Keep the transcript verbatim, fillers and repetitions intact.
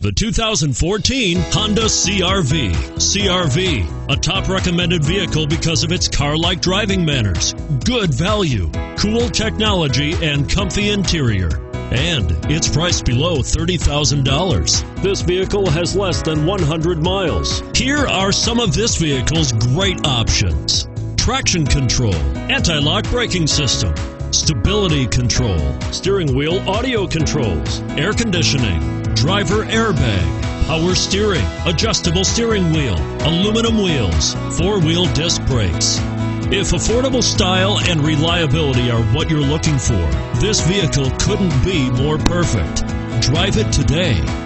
The two thousand fourteen Honda C R V. C R V, a top recommended vehicle because of its car-like driving manners, good value, cool technology, and comfy interior. And it's priced below thirty thousand dollars. This vehicle has less than one hundred miles. Here are some of this vehicle's great options: traction control, anti-lock braking system, stability control, steering wheel audio controls, air conditioning, driver airbag, power steering, adjustable steering wheel, aluminum wheels, four-wheel disc brakes. If affordable style and reliability are what you're looking for, this vehicle couldn't be more perfect. Drive it today.